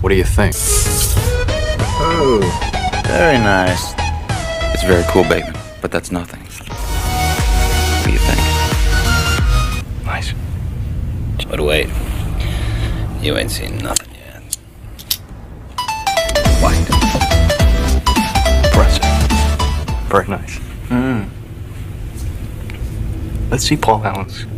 What do you think? Oh, very nice. It's very cool, baby, but that's nothing. What do you think? Nice. But wait, you ain't seen nothing yet. White. Impressive. Very nice. Let's see Paul Allen's.